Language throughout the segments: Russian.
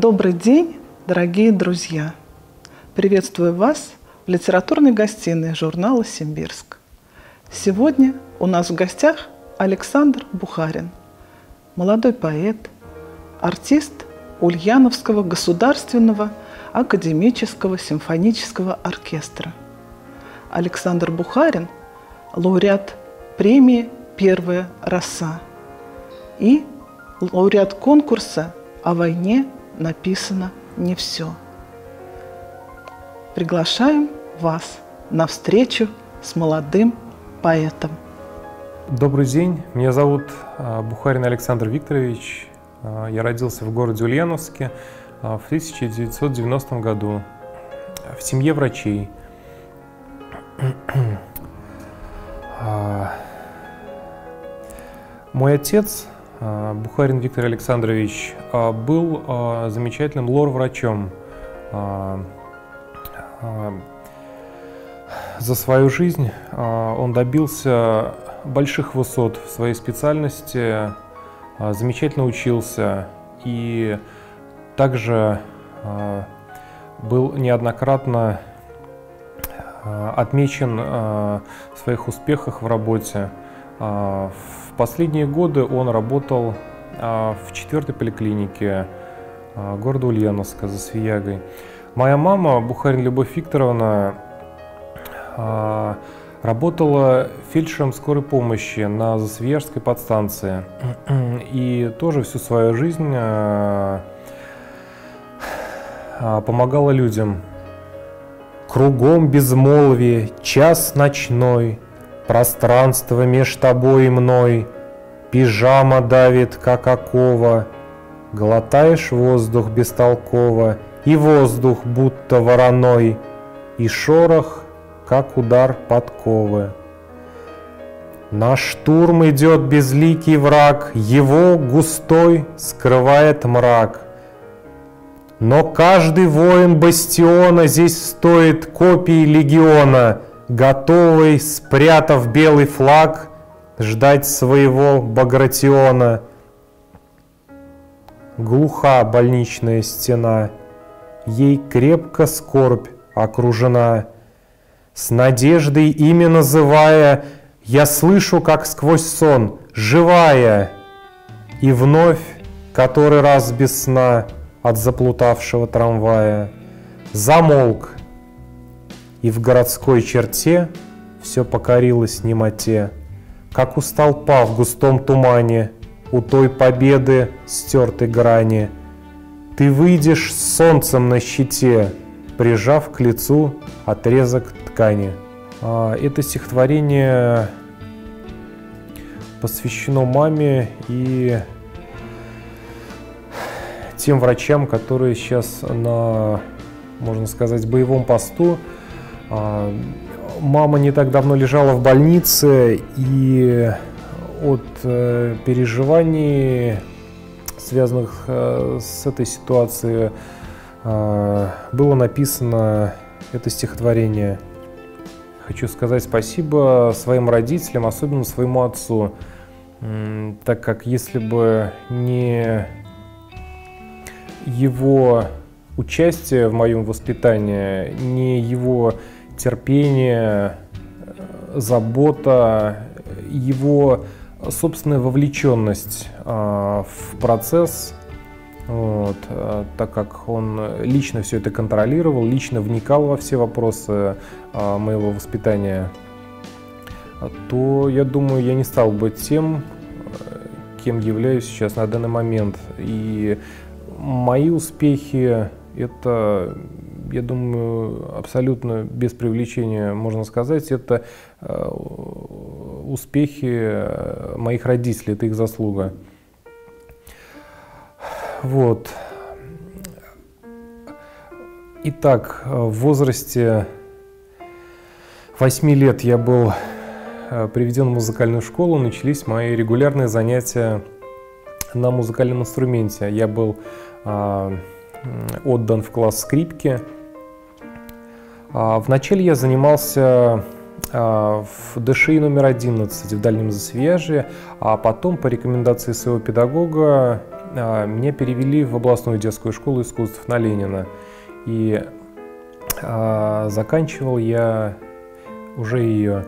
Добрый день, дорогие друзья! Приветствую вас в литературной гостиной журнала «Симбирск». Сегодня у нас в гостях Александр Бухарин, молодой поэт, артист Ульяновского государственного академического симфонического оркестра. Александр Бухарин – лауреат премии «Первая роса» и лауреат конкурса «О войне написано не все». Приглашаем вас на встречу с молодым поэтом. Добрый день, меня зовут Бухарин Александр Викторович. Я родился в городе Ульяновске в 1990 году в семье врачей. Мой отец, Бухарин Виктор Александрович, был замечательным лор-врачом. За свою жизнь он добился больших высот в своей специальности, замечательно учился и также был неоднократно отмечен в своих успехах в работе. В последние годы он работал в 4-й поликлинике города Ульяновска за Свиягой. Моя мама, Бухарин Любовь Викторовна, работала фельдшером скорой помощи на Засвиярской подстанции. И тоже всю свою жизнь помогала людям. Кругом безмолвие, час ночной, пространство меж тобой и мной, пижама давит, как окова, глотаешь воздух бестолково, и воздух будто вороной, и шорох, как удар подковы. На штурм идет безликий враг, его густой скрывает мрак. Но каждый воин бастиона здесь стоит копий легиона, готовый, спрятав белый флаг, ждать своего Багратиона. Глуха больничная стена, ей крепко скорбь окружена. С надеждой имя называя, я слышу, как сквозь сон, живая. И вновь, который раз без сна от заплутавшего трамвая, замолк. И в городской черте все покорилось немоте, как у столпа в густом тумане, у той победы стертой грани. Ты выйдешь с солнцем на щите, прижав к лицу отрезок ткани. Это стихотворение посвящено маме и тем врачам, которые сейчас на, можно сказать, боевом посту. Мама не так давно лежала в больнице, и от переживаний, связанных с этой ситуацией, было написано это стихотворение. Хочу сказать спасибо своим родителям, особенно своему отцу, так как если бы не его участие в моем воспитании, не его терпение, забота, его собственная вовлеченность в процесс, вот, так как он лично все это контролировал, лично вникал во все вопросы моего воспитания, то, я думаю, я не стал бы тем, кем являюсь сейчас на данный момент. И мои успехи – это, я думаю, абсолютно без привлечения, можно сказать, это успехи моих родителей, это их заслуга. Вот. Итак, в возрасте 8 лет я был приведен в музыкальную школу, начались мои регулярные занятия на музыкальном инструменте. Я был отдан в класс скрипки. Вначале я занимался в ДШИ номер 11 в Дальнем Засвияжье, а потом по рекомендации своего педагога меня перевели в областную детскую школу искусств на Ленина. И заканчивал я уже ее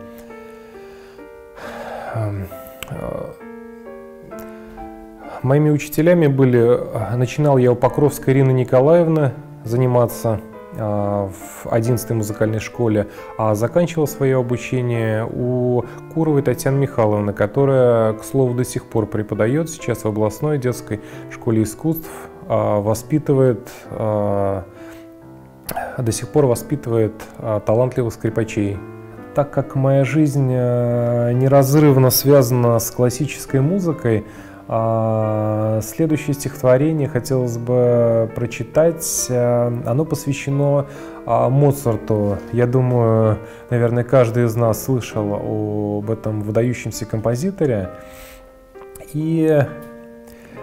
моими учителями были, начинал я у Покровской Ирины Николаевны заниматься в 11-й музыкальной школе, а заканчивал свое обучение у Куровой Татьяны Михайловны, которая, к слову, до сих пор преподает сейчас в областной детской школе искусств, до сих пор воспитывает талантливых скрипачей. Так как моя жизнь неразрывно связана с классической музыкой, следующее стихотворение хотелось бы прочитать. Оно посвящено Моцарту. Я думаю, наверное, каждый из нас слышал об этом выдающемся композиторе. И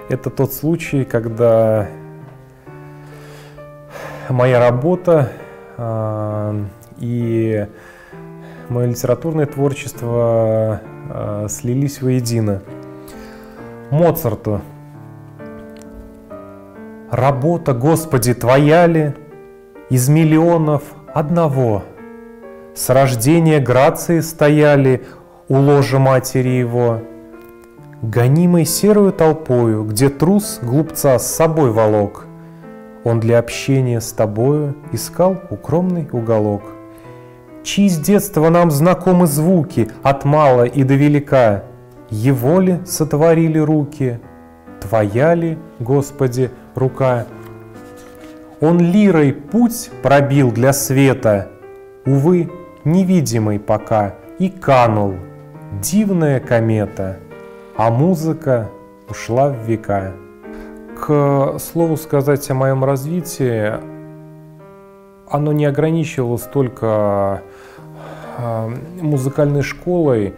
это тот случай, когда моя работа и мое литературное творчество слились воедино. Моцарту. Работа, Господи, Твоя ли из миллионов одного? С рождения грации стояли у ложа матери его, гонимой серую толпою, где трус глупца с собой волок. Он для общения с Тобою искал укромный уголок. Чьи с детства нам знакомы звуки от мала и до велика? Его ли сотворили руки? Твоя ли, Господи, рука? Он лирой путь пробил для света, увы, невидимый пока, и канул, дивная комета, а музыка ушла в века. К слову сказать о моем развитии, оно не ограничивалось только музыкальной школой.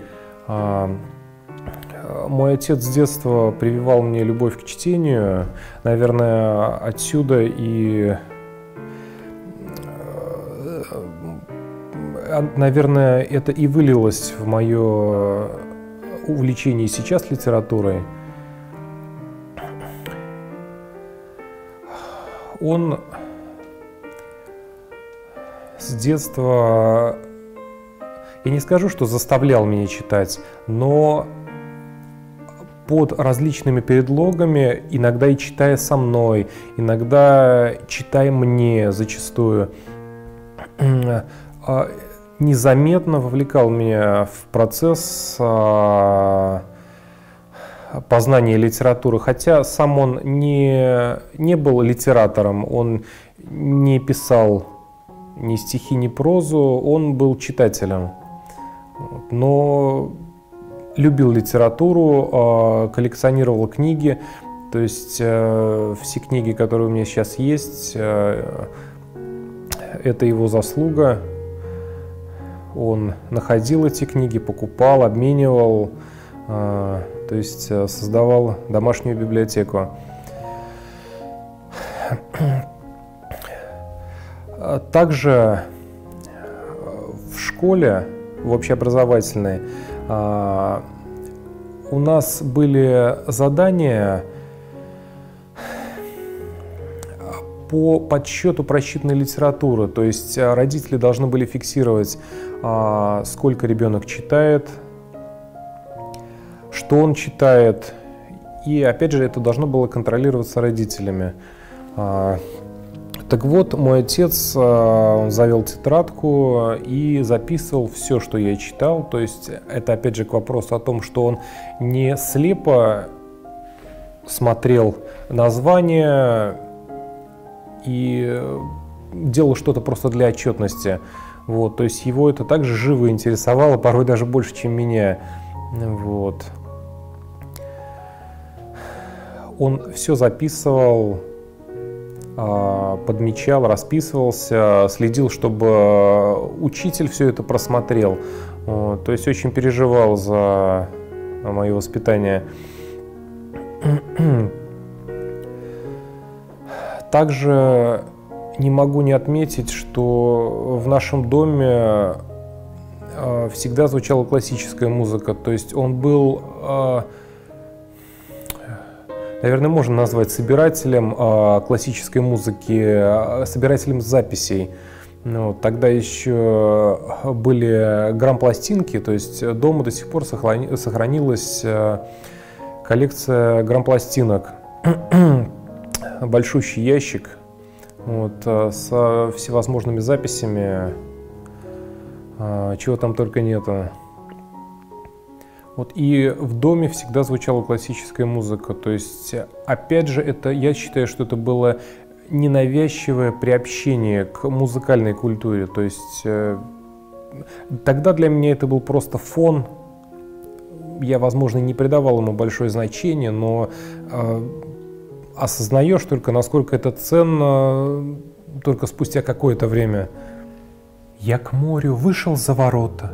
Мой отец с детства прививал мне любовь к чтению. Наверное, отсюда и, наверное, это и вылилось в мое увлечение сейчас литературой. Он с детства, я не скажу, что заставлял меня читать, но под различными предлогами, иногда и читая со мной, иногда читая мне зачастую, незаметно вовлекал меня в процесс познания литературы. Хотя сам он не был литератором, он не писал ни стихи, ни прозу, он был читателем. Но любил литературу, коллекционировал книги, то есть все книги, которые у меня сейчас есть, это его заслуга. Он находил эти книги, покупал, обменивал, то есть создавал домашнюю библиотеку. Также в школе, в общеобразовательной, у нас были задания по подсчету прочитанной литературы, то есть родители должны были фиксировать, сколько ребенок читает, что он читает, и опять же это должно было контролироваться родителями. Так вот, мой отец завел тетрадку и записывал все, что я читал. То есть это, опять же, к вопросу о том, что он не слепо смотрел названия и делал что-то просто для отчетности. Вот, то есть его это также живо интересовало, порой даже больше, чем меня. Вот. Он все записывал, подмечал, расписывался, следил, чтобы учитель все это просмотрел. То есть очень переживал за мое воспитание. Также не могу не отметить, что в нашем доме всегда звучала классическая музыка. То есть он был наверное, можно назвать собирателем классической музыки, собирателем записей. Ну, тогда еще были грампластинки, то есть дома до сих пор сохранилась коллекция грампластинок. Большущий ящик вот, со всевозможными записями, чего там только нету. Вот, и в доме всегда звучала классическая музыка. То есть, опять же, это, я считаю, что это было ненавязчивое приобщение к музыкальной культуре. То есть тогда для меня это был просто фон. Я, возможно, не придавал ему большое значение, но осознаешь только, насколько это ценно, только спустя какое-то время. Я к морю вышел за ворота,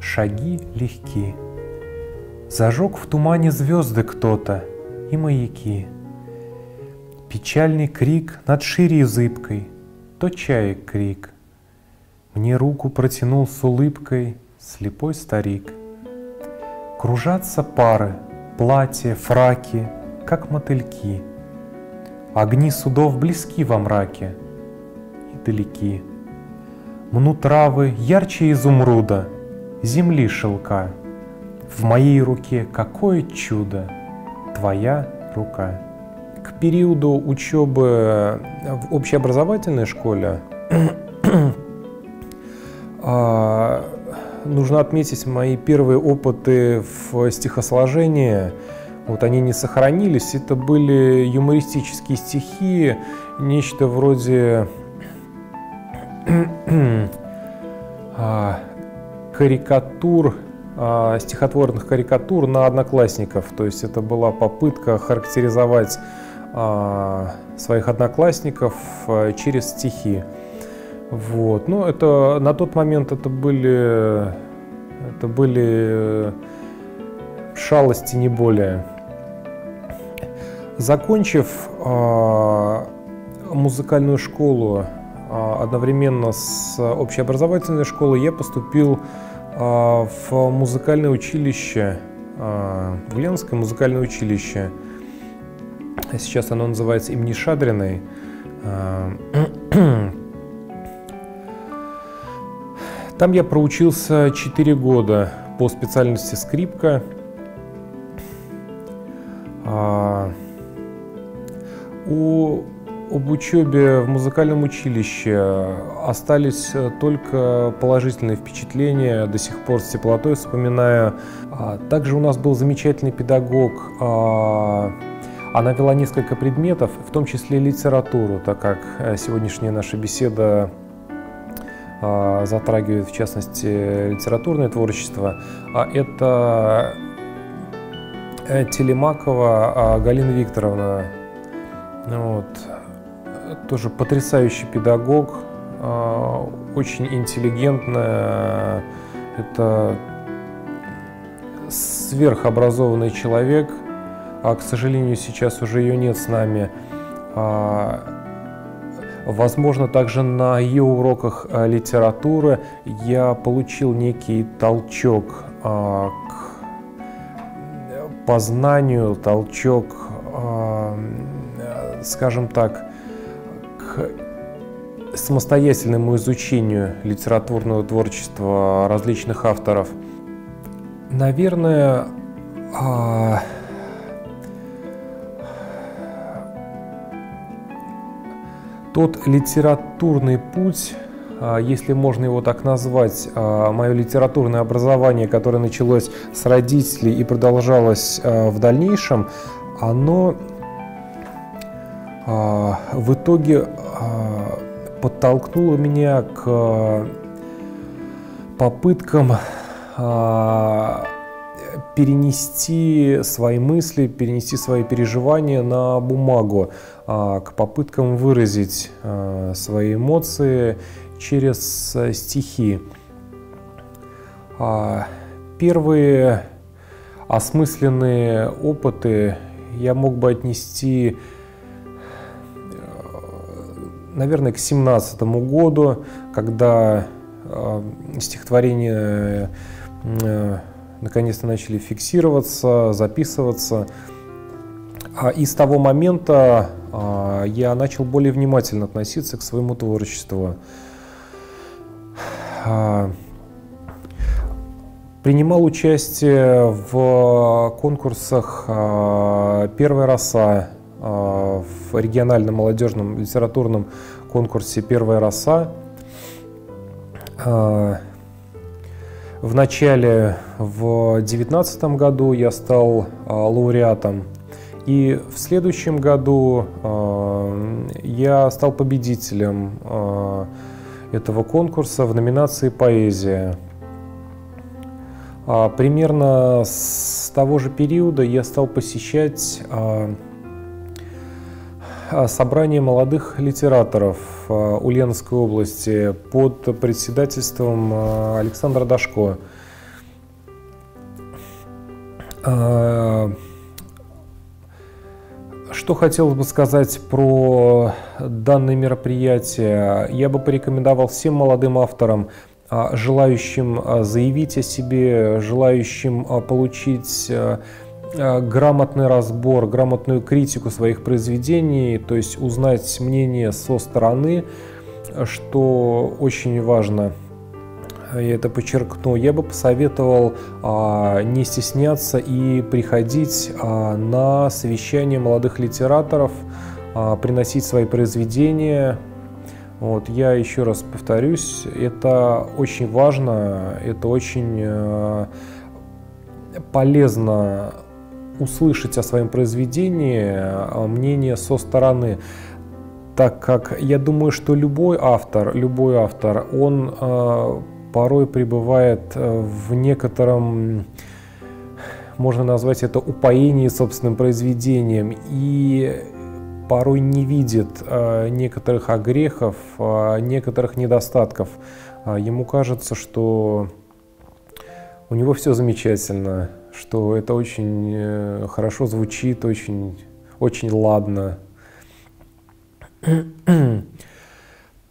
шаги легки. Зажег в тумане звезды кто-то и маяки. Печальный крик над шире зыбкой, то чаек крик. Мне руку протянул с улыбкой слепой старик. Кружатся пары, платья, фраки, как мотыльки. Огни судов близки во мраке и далеки. Мнут травы ярче изумруда, земли шелка. В моей руке какое чудо, твоя рука. К периоду учебы в общеобразовательной школе нужно отметить мои первые опыты в стихосложении. Вот они не сохранились. Это были юмористические стихи, нечто вроде карикатур, стихотворных карикатур на одноклассников. То есть это была попытка характеризовать своих одноклассников через стихи. Вот. Но это, на тот момент это были шалости, не более. Закончив музыкальную школу одновременно с общеобразовательной школой, я поступил в музыкальное училище, в Ленское музыкальное училище. Сейчас оно называется имени Шадриной. Там я проучился 4 года по специальности скрипка. Об учебе в музыкальном училище остались только положительные впечатления, до сих пор с теплотой вспоминаю. Также у нас был замечательный педагог. Она вела несколько предметов, в том числе литературу, так как сегодняшняя наша беседа затрагивает, в частности, литературное творчество. А это Телемакова Галина Викторовна. Вот. Тоже потрясающий педагог, очень интеллигентная, это сверхобразованный человек, а, к сожалению, сейчас уже ее нет с нами. Возможно, также на ее уроках литературы я получил некий толчок к познанию, толчок, скажем так, к самостоятельному изучению литературного творчества различных авторов. Наверное, тот литературный путь, если можно его так назвать, мое литературное образование, которое началось с родителей и продолжалось в дальнейшем, оно в итоге подтолкнуло меня к попыткам перенести свои мысли, перенести свои переживания на бумагу, к попыткам выразить свои эмоции через стихи. Первые осмысленные опыты я мог бы отнести, наверное, к 2017 году, когда стихотворения наконец-то начали фиксироваться, записываться. И с того момента я начал более внимательно относиться к своему творчеству. Принимал участие в конкурсах «Первая роса», в региональном молодежном литературном конкурсе «Первая роса». В начале, в 2019 году, я стал лауреатом, и в следующем году я стал победителем этого конкурса в номинации «Поэзия». Примерно с того же периода я стал посещать собрание молодых литераторов Ульяновской области под председательством Александра Дашко. Что хотелось бы сказать про данное мероприятие? Я бы порекомендовал всем молодым авторам, желающим заявить о себе, желающим получить грамотный разбор, грамотную критику своих произведений, то есть узнать мнение со стороны, что очень важно, я это подчеркну. Я бы посоветовал не стесняться и приходить на совещания молодых литераторов, приносить свои произведения. Вот, я еще раз повторюсь, это очень важно, это очень полезно услышать о своем произведении мнение со стороны, так как я думаю, что любой автор, он порой пребывает в некотором, можно назвать это, упоении собственным произведением и порой не видит некоторых огрехов, некоторых недостатков. Ему кажется, что у него все замечательно, что это очень хорошо звучит, очень ладно.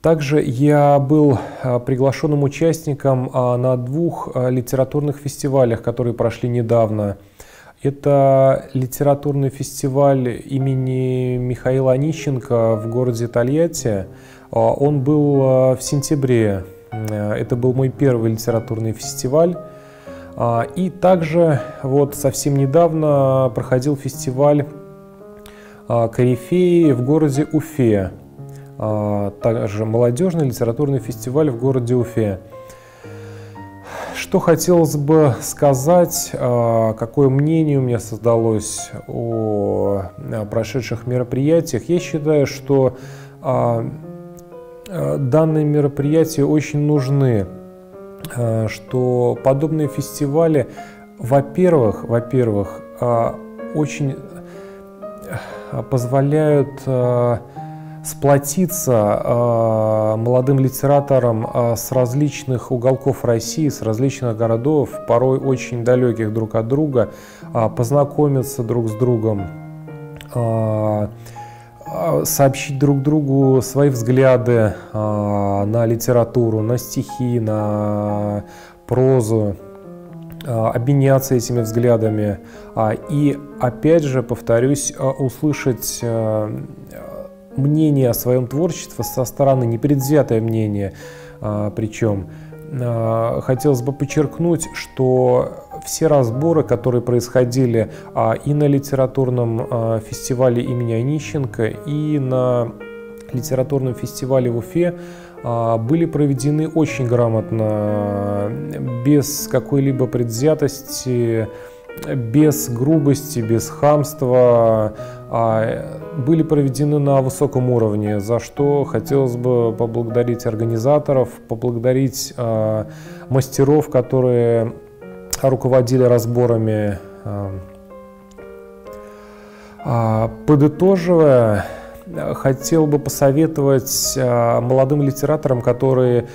Также я был приглашенным участником на 2 литературных фестивалях, которые прошли недавно. Это литературный фестиваль имени Михаила Онищенко в городе Тольятти. Он был в сентябре. Это был мой первый литературный фестиваль. И также вот совсем недавно проходил фестиваль «Корифеи» в городе Уфе, также молодежный литературный фестиваль в городе Уфе. Что хотелось бы сказать, какое мнение у меня создалось о прошедших мероприятиях? Я считаю, что данные мероприятия очень нужны, что подобные фестивали, во-первых, очень позволяют сплотиться молодым литераторам с различных уголков России, с различных городов, порой очень далеких друг от друга, познакомиться друг с другом, сообщить друг другу свои взгляды на литературу, на стихи, на прозу, обменяться этими взглядами. И опять же, повторюсь, услышать мнение о своем творчестве со стороны, непредвзятое мнение. Причем хотелось бы подчеркнуть, что все разборы, которые происходили и на литературном фестивале имени Онищенко, и на литературном фестивале в Уфе, были проведены очень грамотно, без какой-либо предвзятости, без грубости, без хамства, были проведены на высоком уровне, за что хотелось бы поблагодарить организаторов, поблагодарить мастеров, которые руководили разборами. Подытоживая, хотел бы посоветовать молодым литераторам, которые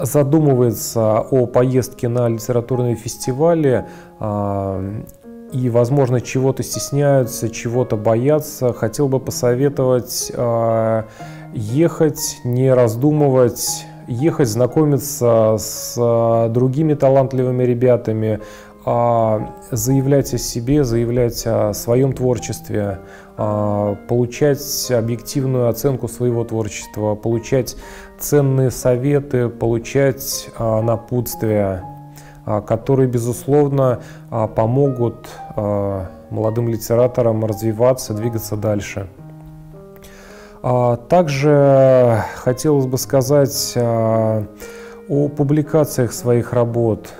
задумываются о поездке на литературные фестивали и, возможно, чего-то стесняются, чего-то боятся, хотел бы посоветовать ехать, не раздумывать, ехать, знакомиться с другими талантливыми ребятами, заявлять о себе, заявлять о своем творчестве, получать объективную оценку своего творчества, получать ценные советы, получать напутствия, которые, безусловно, помогут молодым литераторам развиваться, двигаться дальше. Также хотелось бы сказать о публикациях своих работ.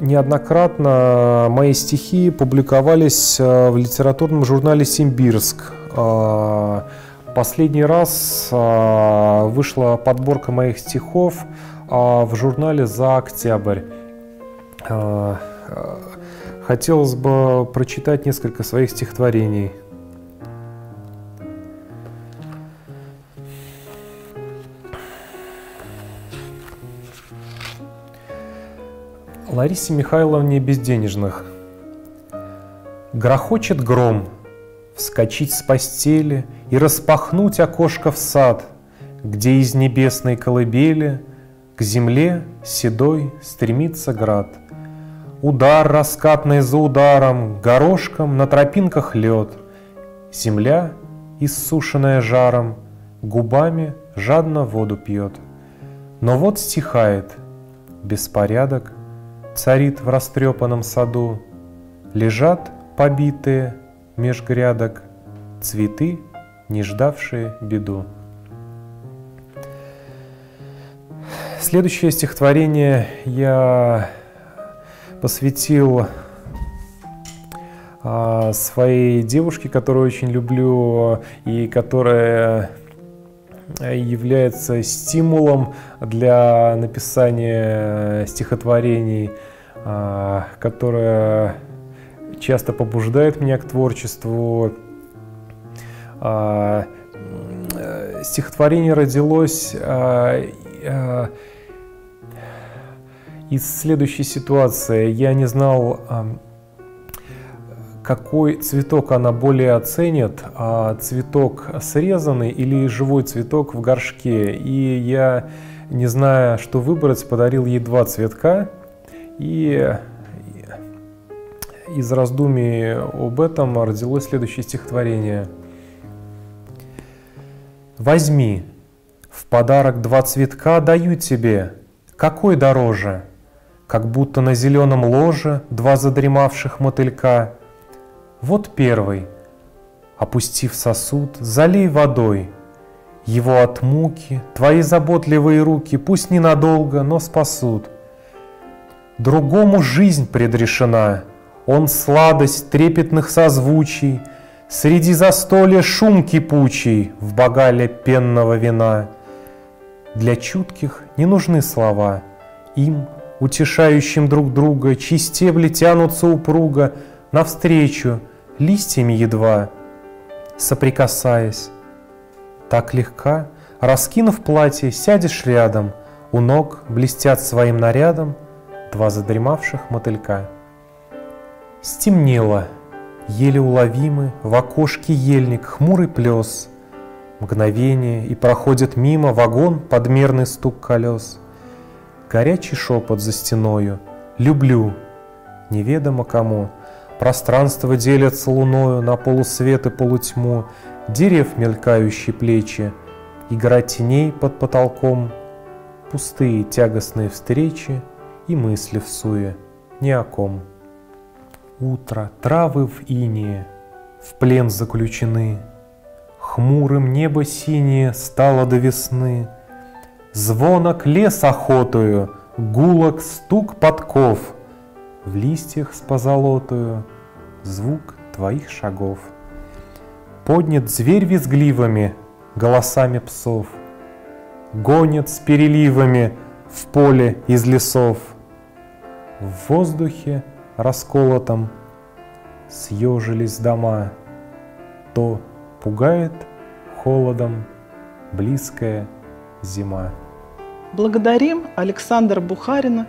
Неоднократно мои стихи публиковались в литературном журнале «Симбирск». Последний раз вышла подборка моих стихов в журнале «За октябрь». Хотелось бы прочитать несколько своих стихотворений. Ларисе Михайловне Безденежных. Грохочет гром, вскочить с постели и распахнуть окошко в сад, где из небесной колыбели к земле седой стремится град. Удар раскатный за ударом, горошком на тропинках лед, земля, иссушенная жаром, губами жадно воду пьет. Но вот стихает беспорядок, царит в растрепанном саду, лежат побитые меж грядок цветы, не ждавшие беду. Следующее стихотворение я посвятил своей девушке, которую очень люблю и которая является стимулом для написания стихотворений, которая часто побуждает меня к творчеству. Стихотворение родилось из следующей ситуации. Я не знал, какой цветок она более оценит, цветок срезанный или живой цветок в горшке. И я, не зная, что выбрать, подарил ей два цветка. И из раздумий об этом родилось следующее стихотворение. Возьми, в подарок два цветка даю тебе, какой дороже, как будто на зеленом ложе два задремавших мотылька. Вот первый, опустив сосуд, залей водой. Его от муки твои заботливые руки, пусть ненадолго, но спасут. Другому жизнь предрешена, он сладость трепетных созвучий, среди застолья шум кипучий в богале пенного вина. Для чутких не нужны слова, им, утешающим друг друга, чьи стебли тянутся упруго навстречу листьями едва соприкасаясь. Так легка, раскинув платье, сядешь рядом, у ног блестят своим нарядом два задремавших мотылька. Стемнело, еле уловимы в окошке ельник хмурый плес, мгновение, и проходит мимо вагон подмерный стук колес. Горячий шепот за стеною, люблю, неведомо кому. Пространство делятся луною на полусвет и полутьму, дерев мелькающие плечи, игра теней под потолком, пустые тягостные встречи и мысли в суе ни о ком. Утро, травы в инее, в плен заключены, хмурым небо синее стало до весны. Звонок лес охотою, гулок стук подков, в листьях с позолотою звук твоих шагов. Поднят зверь визгливыми голосами псов, гонят с переливами в поле из лесов. В воздухе расколотом съежились дома, то пугает холодом близкая зима. Благодарим Александра Бухарина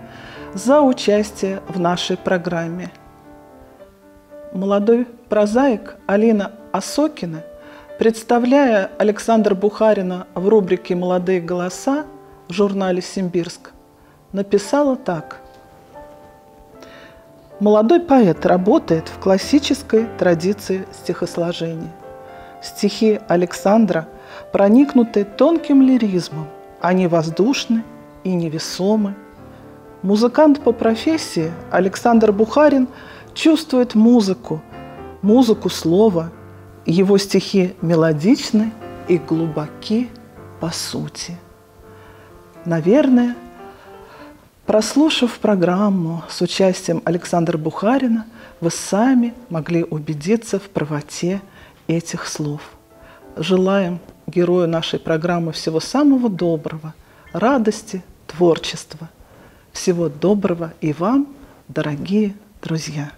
за участие в нашей программе. Молодой прозаик Алина Осокина, представляя Александра Бухарина в рубрике «Молодые голоса» в журнале «Симбирск», написала так. Молодой поэт работает в классической традиции стихосложения. Стихи Александра проникнуты тонким лиризмом, они воздушны и невесомы. Музыкант по профессии Александр Бухарин чувствует музыку, музыку слова. Его стихи мелодичны и глубоки по сути. Наверное, прослушав программу с участием Александра Бухарина, вы сами могли убедиться в правоте этих слов. Желаем герою нашей программы всего самого доброго, радости, творчества. Всего доброго и вам, дорогие друзья!